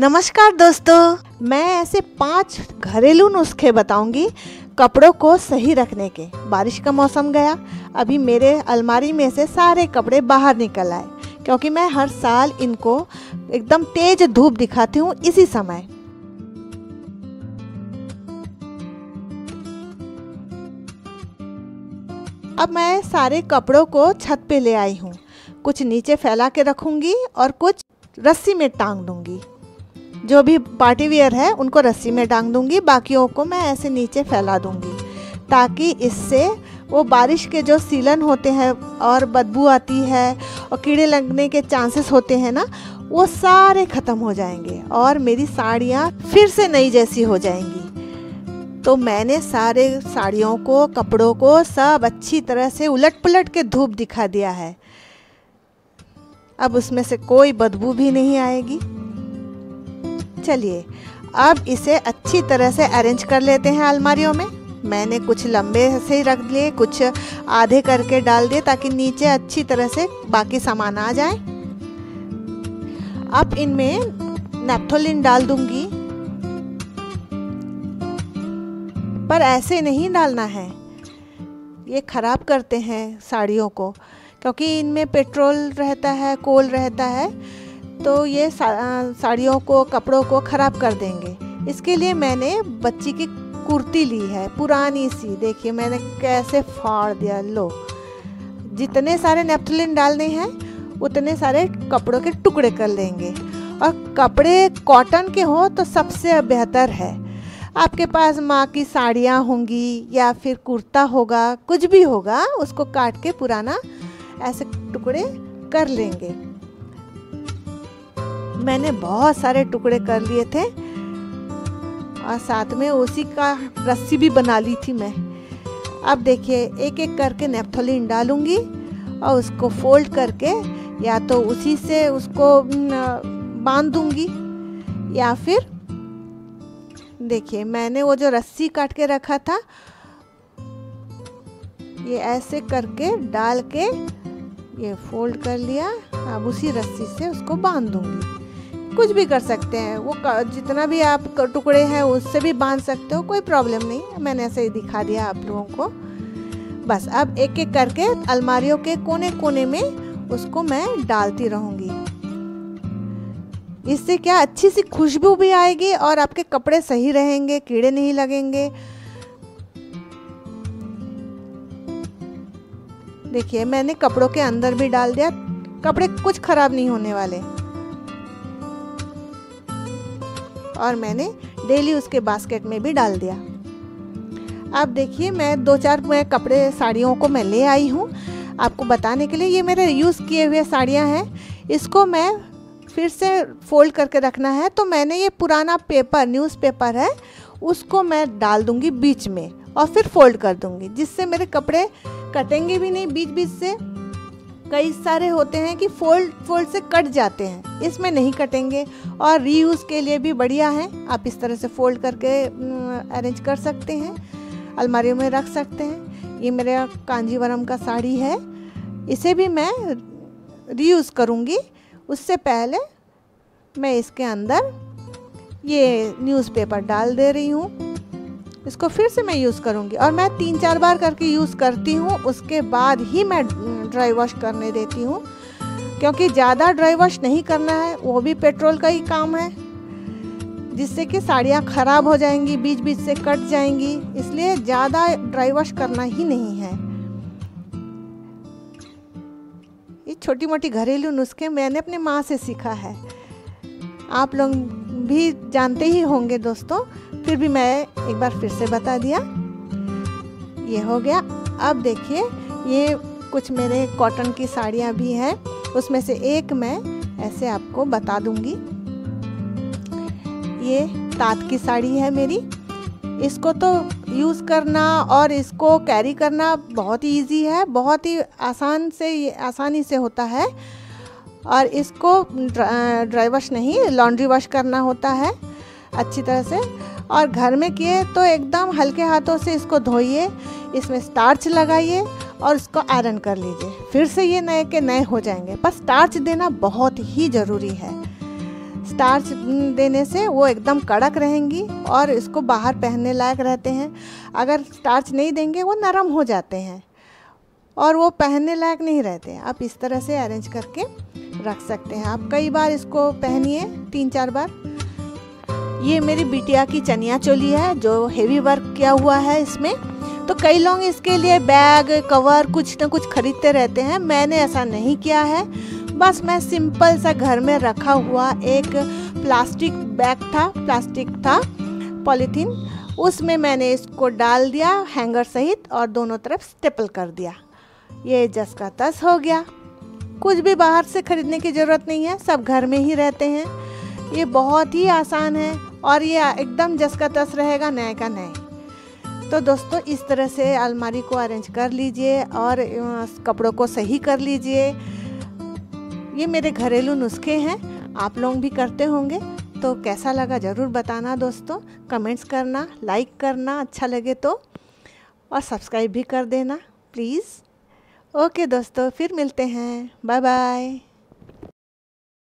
नमस्कार दोस्तों, मैं ऐसे 5 घरेलू नुस्खे बताऊंगी कपड़ों को सही रखने के। बारिश का मौसम गया, अभी मेरे अलमारी में से सारे कपड़े बाहर निकल आए क्योंकि मैं हर साल इनको एकदम तेज धूप दिखाती हूँ इसी समय। अब मैं सारे कपड़ों को छत पे ले आई हूँ। कुछ नीचे फैला के रखूँगी और कुछ रस्सी में टांग दूँगी। जो भी पार्टी वियर है उनको रस्सी में टांग दूंगी, बाकियों को मैं ऐसे नीचे फैला दूंगी ताकि इससे वो बारिश के जो सीलन होते हैं और बदबू आती है और कीड़े लगने के चांसेस होते हैं ना, वो सारे ख़त्म हो जाएंगे और मेरी साड़ियाँ फिर से नई जैसी हो जाएंगी। तो मैंने सारे साड़ियों को, कपड़ों को सब अच्छी तरह से उलट पुलट के धूप दिखा दिया है। अब उसमें से कोई बदबू भी नहीं आएगी। चलिए अब इसे अच्छी तरह से अरेंज कर लेते हैं अलमारियों में। मैंने कुछ लंबे से ही रख लिए, कुछ आधे करके डाल दिए ताकि नीचे अच्छी तरह से बाकी सामान आ जाए। अब इनमें नैप्थोलिन डाल दूंगी, पर ऐसे नहीं डालना है, ये खराब करते हैं साड़ियों को क्योंकि इनमें पेट्रोल रहता है, कोल रहता है, तो ये साड़ियों को, कपड़ों को ख़राब कर देंगे। इसके लिए मैंने बच्ची की कुर्ती ली है, पुरानी सी। देखिए मैंने कैसे फाड़ दिया। लो, जितने सारे नेपथलिन डालने हैं उतने सारे कपड़ों के टुकड़े कर लेंगे। और कपड़े कॉटन के हों तो सबसे बेहतर है। आपके पास माँ की साड़ियाँ होंगी या फिर कुर्ता होगा, कुछ भी होगा, उसको काट के पुराना ऐसे टुकड़े कर लेंगे। मैंने बहुत सारे टुकड़े कर लिए थे और साथ में उसी का रस्सी भी बना ली थी मैं। अब देखिए एक एक करके नेपथोलिन डालूंगी और उसको फोल्ड करके या तो उसी से उसको बांध दूंगी या फिर देखिए मैंने वो जो रस्सी काट के रखा था ये ऐसे करके डाल के ये फोल्ड कर लिया। अब उसी रस्सी से उसको बांध दूंगी। कुछ भी कर सकते हैं, वो जितना भी आप टुकड़े हैं उससे भी बांध सकते हो, कोई प्रॉब्लम नहीं। मैंने ऐसे ही दिखा दिया आप लोगों को। बस अब एक एक करके अलमारियों के कोने कोने में उसको मैं डालती रहूँगी। इससे क्या अच्छी सी खुशबू भी आएगी और आपके कपड़े सही रहेंगे, कीड़े नहीं लगेंगे। देखिए मैंने कपड़ों के अंदर भी डाल दिया, कपड़े कुछ खराब नहीं होने वाले। और मैंने डेली उसके बास्केट में भी डाल दिया। अब देखिए मैं 2-4 कपड़े, साड़ियों को मैं ले आई हूँ आपको बताने के लिए। ये मेरे यूज़ किए हुए साड़ियाँ हैं, इसको मैं फिर से फोल्ड करके रखना है। तो मैंने ये पुराना पेपर, न्यूज़पेपर है, उसको मैं डाल दूँगी बीच में और फिर फोल्ड कर दूँगी, जिससे मेरे कपड़े कटेंगे भी नहीं। बीच बीच से कई सारे होते हैं कि फोल्ड से कट जाते हैं, इसमें नहीं कटेंगे और रीयूज़ के लिए भी बढ़िया है। आप इस तरह से फोल्ड करके अरेंज कर सकते हैं, अलमारियों में रख सकते हैं। ये मेरा कांजीवरम का साड़ी है, इसे भी मैं रीयूज़ करूँगी। उससे पहले मैं इसके अंदर ये न्यूज़पेपर डाल दे रही हूँ, इसको फिर से मैं यूज़ करूँगी। और मैं 3-4 बार करके यूज़ करती हूँ, उसके बाद ही मैं ड्राई वॉश करने देती हूँ क्योंकि ज़्यादा ड्राई वॉश नहीं करना है, वो भी पेट्रोल का ही काम है, जिससे कि साड़ियाँ ख़राब हो जाएंगी, बीच बीच से कट जाएंगी। इसलिए ज़्यादा ड्राई वॉश करना ही नहीं है। ये छोटी मोटी घरेलू नुस्खे मैंने अपनी माँ से सीखा है, आप लोग भी जानते ही होंगे दोस्तों, फिर भी मैं एक बार फिर से बता दिया। ये हो गया। अब देखिए ये कुछ मेरे कॉटन की साड़ियाँ भी हैं, उसमें से एक मैं ऐसे आपको बता दूंगी। ये तात की साड़ी है मेरी। इसको तो यूज़ करना और इसको कैरी करना बहुत ही ईजी है, बहुत ही आसानी से होता है। और इसको ड्राई वॉश नहीं, लॉन्ड्री वॉश करना होता है अच्छी तरह से। और घर में किए तो एकदम हल्के हाथों से इसको धोइए, इसमें स्टार्च लगाइए और इसको आयरन कर लीजिए, फिर से ये नए के नए हो जाएंगे। पर स्टार्च देना बहुत ही ज़रूरी है। स्टार्च देने से वो एकदम कड़क रहेंगी और इसको बाहर पहनने लायक रहते हैं। अगर स्टार्च नहीं देंगे वो नरम हो जाते हैं और वो पहनने लायक नहीं रहते। आप इस तरह से अरेंज करके रख सकते हैं। आप कई बार इसको पहनिए, 3-4 बार। ये मेरी बिटिया की चनिया चोली है जो हेवी वर्क किया हुआ है इसमें। तो कई लोग इसके लिए बैग कवर कुछ ना कुछ खरीदते रहते हैं। मैंने ऐसा नहीं किया है, बस मैं सिंपल सा घर में रखा हुआ एक प्लास्टिक बैग था, पॉलीथीन, उसमें मैंने इसको डाल दिया हैंगर सहित और दोनों तरफ स्टेपल कर दिया। ये जस का तस हो गया, कुछ भी बाहर से खरीदने की ज़रूरत नहीं है, सब घर में ही रहते हैं। ये बहुत ही आसान है और ये एकदम जस का तस रहेगा, नए का नए। तो दोस्तों इस तरह से अलमारी को अरेंज कर लीजिए और कपड़ों को सही कर लीजिए। ये मेरे घरेलू नुस्खे हैं, आप लोग भी करते होंगे। तो कैसा लगा ज़रूर बताना दोस्तों, कमेंट्स करना, लाइक करना अच्छा लगे तो, और सब्सक्राइब भी कर देना प्लीज़। ओके दोस्तों, फिर मिलते हैं, बाय बाय।